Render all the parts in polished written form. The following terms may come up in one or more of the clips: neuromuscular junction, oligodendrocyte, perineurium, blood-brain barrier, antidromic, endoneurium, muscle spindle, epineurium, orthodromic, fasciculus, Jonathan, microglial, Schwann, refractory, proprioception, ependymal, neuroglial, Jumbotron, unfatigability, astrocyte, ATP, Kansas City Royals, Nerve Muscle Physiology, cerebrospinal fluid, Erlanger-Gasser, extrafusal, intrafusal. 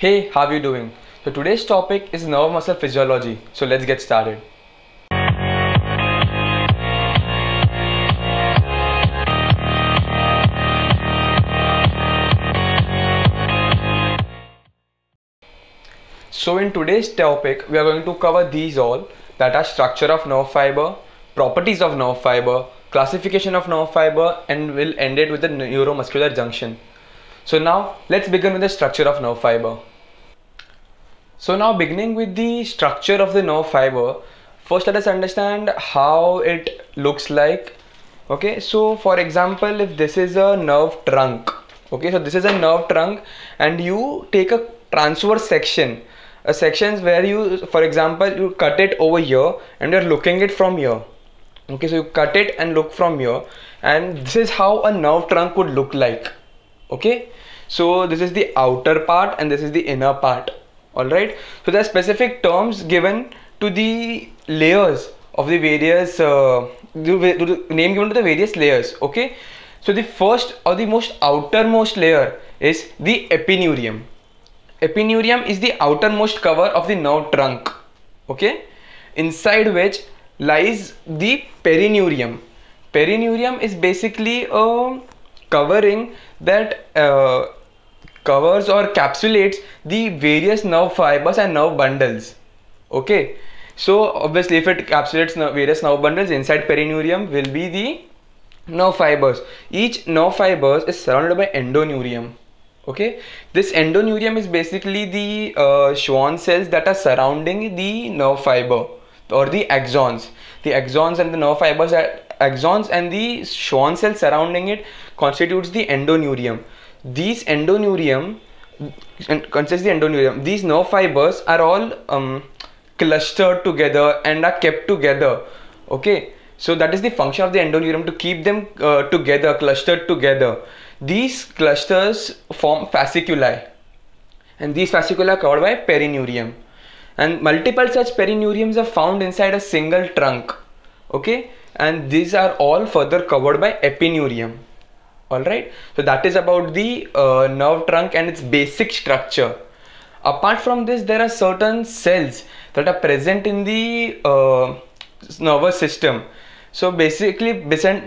Hey, how are you doing? So today's topic is nerve muscle physiology. So let's get started. So in today's topic, we are going to cover these all, that are structure of nerve fiber, properties of nerve fiber, classification of nerve fiber, and we'll end it with the neuromuscular junction. So now let's begin with the structure of nerve fiber. So now beginning with the structure of the nerve fiber, first let us understand how it looks like. Okay, so for example, if this is a nerve trunk, okay, so this is a nerve trunk and you take a transverse section, a section where you, for example, you cut it over here and you're looking it from here. Okay, so you cut it and look from here, and this is how a nerve trunk would look like. Okay, so this is the outer part and this is the inner part. Alright, so there are specific terms given to the layers of the various, name given to the various layers. Okay, so the first or the most outermost layer is the epineurium. Epineurium is the outermost cover of the nerve trunk. Okay, inside which lies the perineurium. Perineurium is basically a covering that covers or encapsulates the various nerve fibers and nerve bundles. Okay, so obviously if it encapsulates various nerve bundles, inside perineurium will be the nerve fibers. Each nerve fibers is surrounded by endoneurium. Okay, this endoneurium is basically the Schwann cells that are surrounding the nerve fiber, or the axons. The axons and the nerve fibers are axons, and the Schwann cell surrounding it constitutes the endoneurium. These nerve fibers are all clustered together and are kept together. Okay, so that is the function of the endoneurium, to keep them together, clustered together. These clusters form fasciculi, and these fasciculi are covered by perineurium, and multiple such perineuriums are found inside a single trunk. Okay, and these are all further covered by epineurium. Alright, so that is about the nerve trunk and its basic structure. Apart from this, there are certain cells that are present in the nervous system. So basically,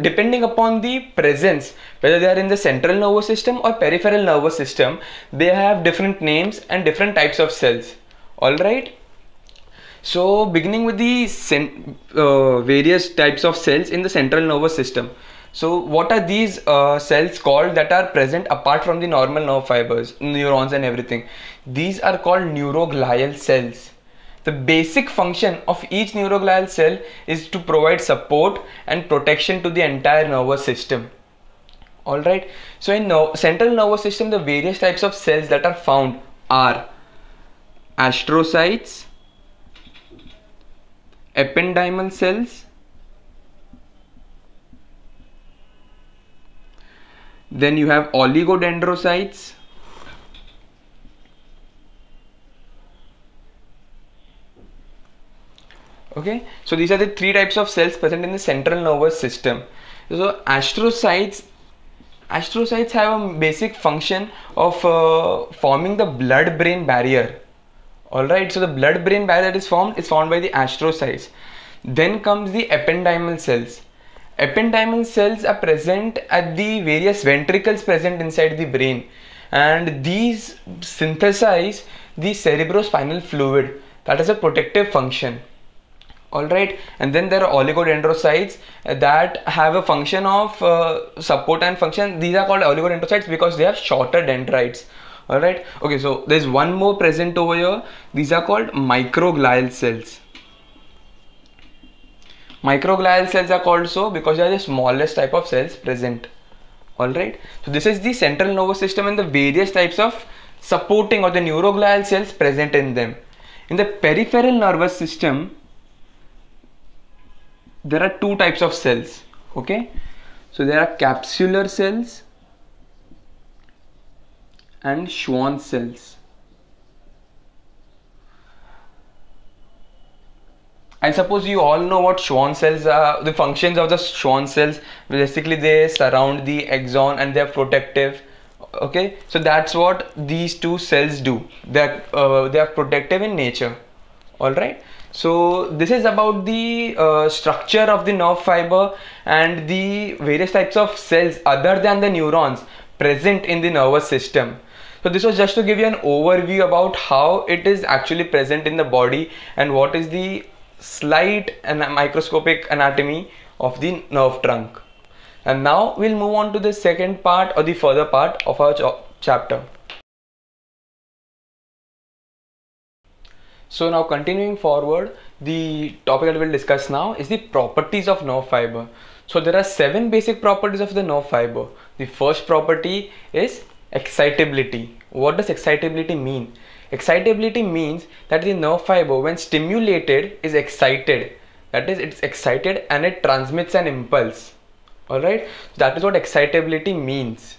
depending upon the presence, whether they are in the central nervous system or peripheral nervous system, they have different names and different types of cells. Alright, so beginning with the various types of cells in the central nervous system. So what are these cells called that are present apart from the normal nerve fibers, neurons and everything? These are called neuroglial cells. The basic function of each neuroglial cell is to provide support and protection to the entire nervous system. Alright, so in central nervous system, the various types of cells that are found are astrocytes, ependymal cells, then you have oligodendrocytes, okay. So these are the three types of cells present in the central nervous system. So astrocytes have a basic function of forming the blood-brain barrier. Alright, so the blood-brain barrier that is formed by the astrocytes. Then comes the ependymal cells. Ependymal cells are present at the various ventricles present inside the brain, and these synthesize the cerebrospinal fluid. That is a protective function. Alright, and then there are oligodendrocytes that have a function of support and function. These are called oligodendrocytes because they have shorter dendrites. Alright, okay, so there's one more present over here. These are called microglial cells. Microglial cells are called so because they are the smallest type of cells present. Alright, so this is the central nervous system and the various types of supporting or the neuroglial cells present in them. In the peripheral nervous system, there are two types of cells. Okay, so there are capsular cells and Schwann cells. I suppose you all know what Schwann cells are, the functions of the Schwann cells. Basically, they surround the axon and they are protective. Okay, so that's what these two cells do. They are protective in nature. All right. So this is about the structure of the nerve fiber and the various types of cells other than the neurons present in the nervous system. So this was just to give you an overview about how it is actually present in the body and what is the slight and microscopic anatomy of the nerve trunk. And now we'll move on to the second part or the further part of our chapter. So now continuing forward, the topic that we'll discuss now is the properties of nerve fiber. So there are 7 basic properties of the nerve fiber. The first property is excitability. What does excitability mean? Excitability means that the nerve fiber, when stimulated, is excited. That is, it's excited and it transmits an impulse. Alright, that is what excitability means.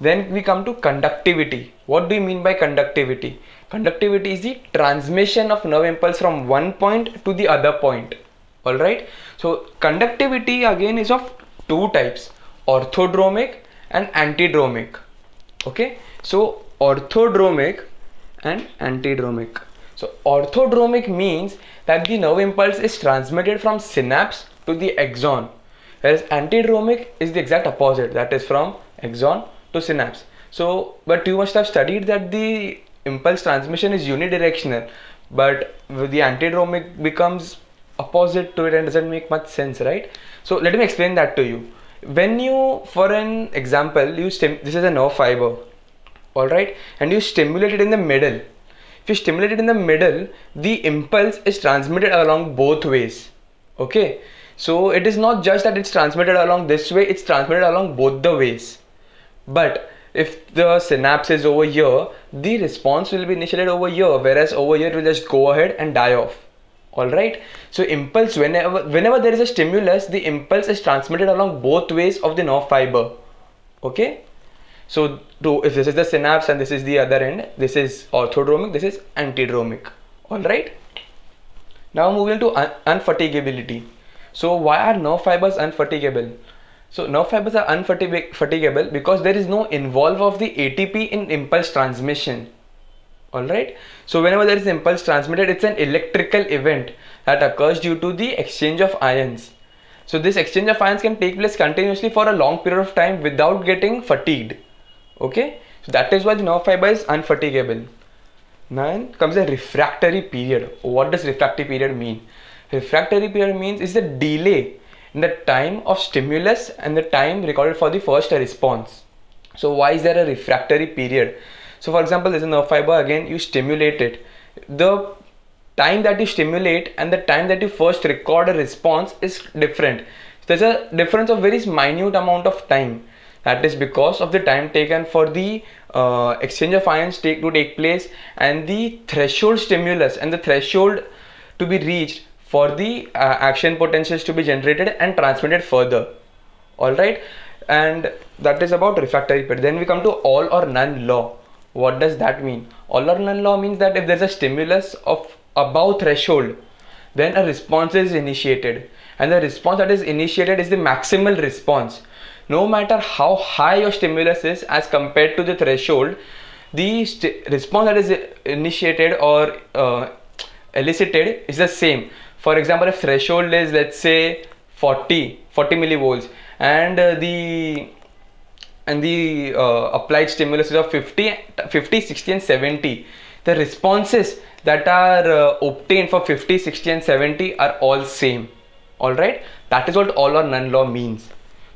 Then we come to conductivity. What do you mean by conductivity? Conductivity is the transmission of nerve impulse from one point to the other point. Alright, so conductivity again is of two types, orthodromic and antidromic. Okay, so orthodromic and antidromic. So orthodromic means that the nerve impulse is transmitted from synapse to the axon, whereas antidromic is the exact opposite, that is from axon to synapse. So, but you must have studied that the impulse transmission is unidirectional, but the antidromic becomes opposite to it and doesn't make much sense, right? So let me explain that to you. When you, for an example, this is a nerve fiber, all right, and you stimulate it in the middle. If you stimulate it in the middle, the impulse is transmitted along both ways. Okay, so it is not just that it's transmitted along this way, it's transmitted along both the ways. But if the synapse is over here, the response will be initiated over here, whereas over here it will just go ahead and die off. Alright, so impulse, whenever there is a stimulus, the impulse is transmitted along both ways of the nerve fiber. Okay, so if this is the synapse and this is the other end, this is orthodromic, this is antidromic. Alright, now moving to unfatigability. So why are nerve fibers unfatigable? So nerve fibers are unfatigable because there is no involve of the ATP in impulse transmission. Alright, so whenever there is impulse transmitted, it's an electrical event that occurs due to the exchange of ions. So this exchange of ions can take place continuously for a long period of time without getting fatigued. Okay, so that is why the nerve fiber is unfatigable. Now comes the refractory period. What does refractory period mean? Refractory period means is the delay in the time of stimulus and the time recorded for the first response. So why is there a refractory period? So for example, there's a nerve fiber, again you stimulate it. The time that you stimulate and the time that you first record a response is different. So there's a difference of very minute amount of time. That is because of the time taken for the exchange of ions to take place and the threshold stimulus and the threshold to be reached for the action potentials to be generated and transmitted further. Alright, and that is about refractory period. Then we come to all or none law. What does that mean? All or none law means that if there's a stimulus of above threshold, then a response is initiated, and the response that is initiated is the maximal response. No matter how high your stimulus is as compared to the threshold, the response that is initiated or elicited is the same. For example, if threshold is, let's say, 40 millivolts and the applied stimulus is of 50, 60 and 70, the responses that are obtained for 50, 60 and 70 are all same. Alright, that is what all or none law means.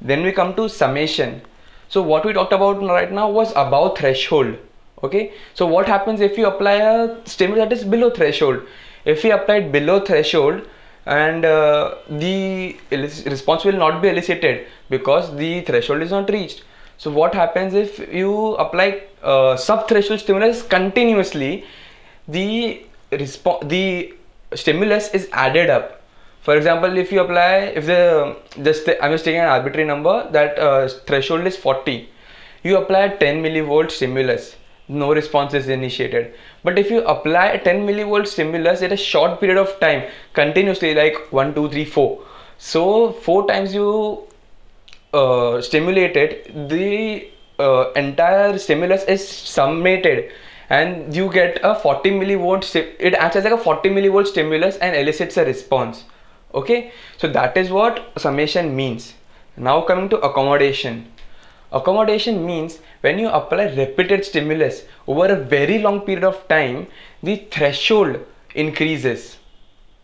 Then we come to summation. So what we talked about right now was above threshold. Okay, so what happens if you apply a stimulus that is below threshold? If you apply it below threshold, and the response will not be elicited because the threshold is not reached. So what happens if you apply sub-threshold stimulus continuously? The stimulus is added up. For example, if you apply, I'm just taking an arbitrary number, that threshold is 40. You apply a 10 millivolt stimulus, no response is initiated. But if you apply a 10 millivolt stimulus at a short period of time, continuously, like 1, 2, 3, 4. So 4 times you stimulate it, the entire stimulus is summated and you get a 40 millivolt, it acts as like a 40 millivolt stimulus and elicits a response. Okay, so that is what summation means. Now coming to accommodation. Accommodation means when you apply repeated stimulus over a very long period of time, the threshold increases.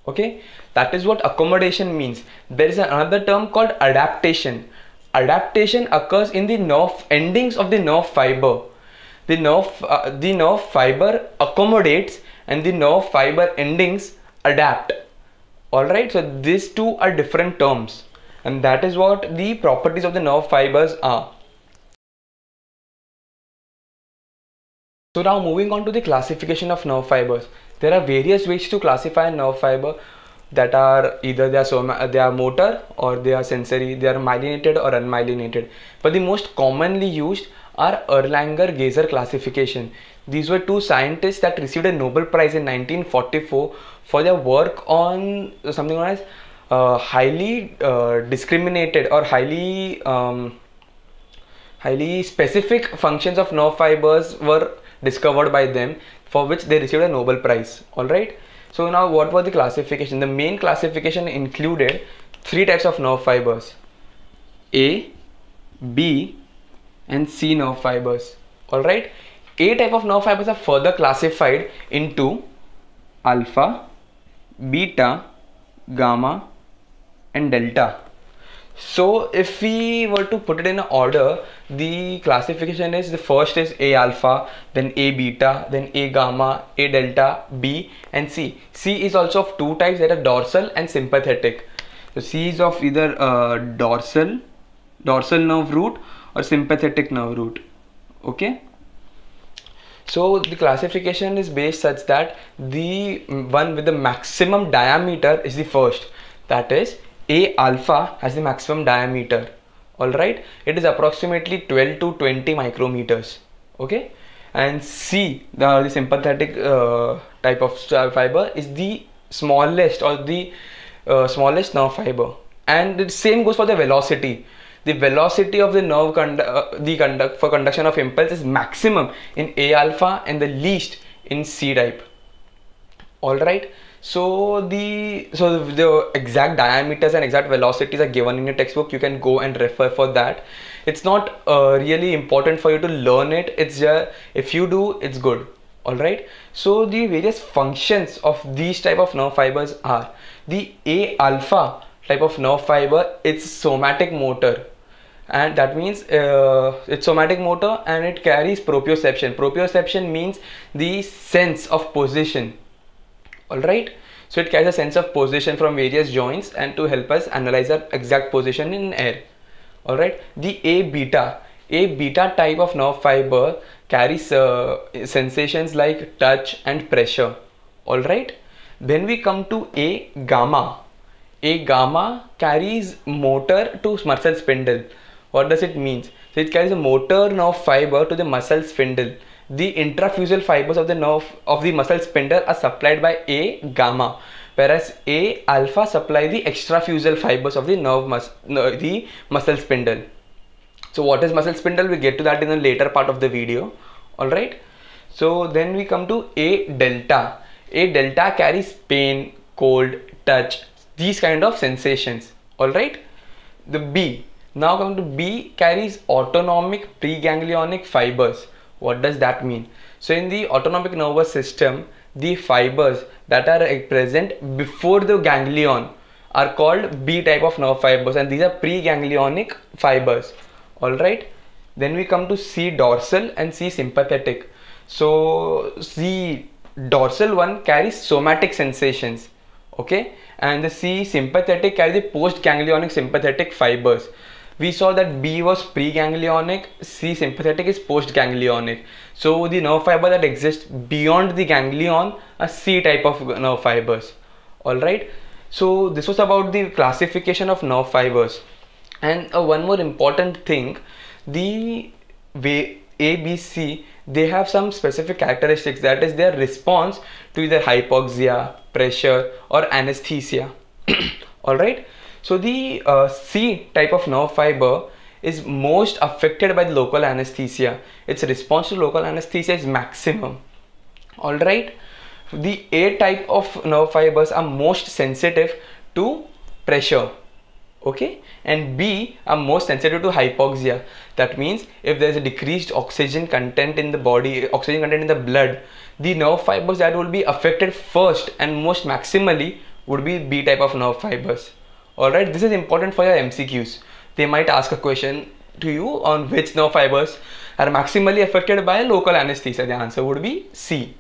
Okay, that is what accommodation means. There is another term called adaptation. Adaptation occurs in the nerve endings of the nerve fiber. The nerve fiber accommodates and the nerve fiber endings adapt. Alright, so these two are different terms, and that is what the properties of the nerve fibers are. So now moving on to the classification of nerve fibers. There are various ways to classify a nerve fiber that are either they are motor or they are sensory, they are myelinated or unmyelinated. But the most commonly used are Erlanger-Gasser classification. These were two scientists that received a Nobel Prize in 1944 for their work on something known as highly discriminated or highly specific functions of nerve fibers were discovered by them, for which they received a Nobel Prize. Alright, so now what were the classification? The main classification included three types of nerve fibers: A, B and C nerve fibers. Alright, A type of nerve fibers are further classified into alpha, beta, gamma and delta. So if we were to put it in order, the classification is, the first is A alpha, then A beta, then A gamma, A delta, B and C. C is also of two types, that are dorsal and sympathetic. So C is of either dorsal nerve root or sympathetic nerve root. Okay, so the classification is based such that the one with the maximum diameter is the first, that is A alpha has the maximum diameter. Alright, it is approximately 12 to 20 micrometers. Okay, and C, the sympathetic type of fiber, is the smallest or the smallest nerve fiber, and the same goes for the velocity. The velocity of the nerve for conduction of impulse is maximum in A alpha and the least in C type. Alright, so the exact diameters and exact velocities are given in your textbook. You can go and refer for that. It's not really important for you to learn it. It's just if you do, it's good. Alright, so the various functions of these type of nerve fibers are: the A alpha type of nerve fiber, it's somatic motor, and that means it's somatic motor and it carries proprioception. Proprioception means the sense of position. Alright, so it carries a sense of position from various joints and to help us analyze our exact position in air. Alright, the A beta type of nerve fiber carries sensations like touch and pressure. Alright, then we come to A gamma. A gamma carries motor to muscle spindle. What does it mean? So it carries a motor nerve fiber to the muscle spindle. The intrafusal fibers of the nerve of the muscle spindle are supplied by A gamma, whereas A alpha supply the extrafusal fibers of the muscle spindle. So what is muscle spindle? We get to that in the later part of the video. Alright, so then we come to A delta. A delta carries pain, cold, touch, these kind of sensations. Alright, the B, now come to B, carries autonomic preganglionic fibers. What does that mean? So in the autonomic nervous system, the fibers that are present before the ganglion are called B type of nerve fibers, and these are preganglionic fibers. Alright, then we come to C dorsal and C sympathetic. So C dorsal one carries somatic sensations. Okay, and the C sympathetic carries the postganglionic sympathetic fibers. We saw that B was preganglionic, C sympathetic is postganglionic. So the nerve fiber that exists beyond the ganglion are C type of nerve fibers. Alright, so this was about the classification of nerve fibers. And one more important thing, the way A, B, C, they have some specific characteristics, that is their response to either hypoxia, pressure or anesthesia. Alright, so the C type of nerve fiber is most affected by the local anesthesia. Its response to local anesthesia is maximum. Alright, the A type of nerve fibers are most sensitive to pressure, okay, and B are most sensitive to hypoxia. That means if there is a decreased oxygen content in the body, oxygen content in the blood, the nerve fibers that will be affected first and most maximally would be B type of nerve fibers. Alright, this is important for your MCQs. They might ask a question to you on which nerve fibers are maximally affected by local anesthesia. The answer would be C.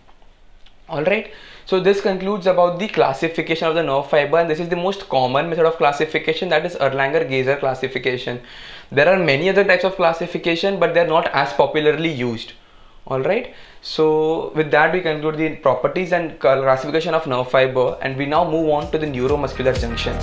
Alright, so this concludes about the classification of the nerve fiber, and this is the most common method of classification, that is Erlanger-Gasser classification. There are many other types of classification, but they are not as popularly used. Alright, so with that we conclude the properties and classification of nerve fiber, and we now move on to the neuromuscular junction.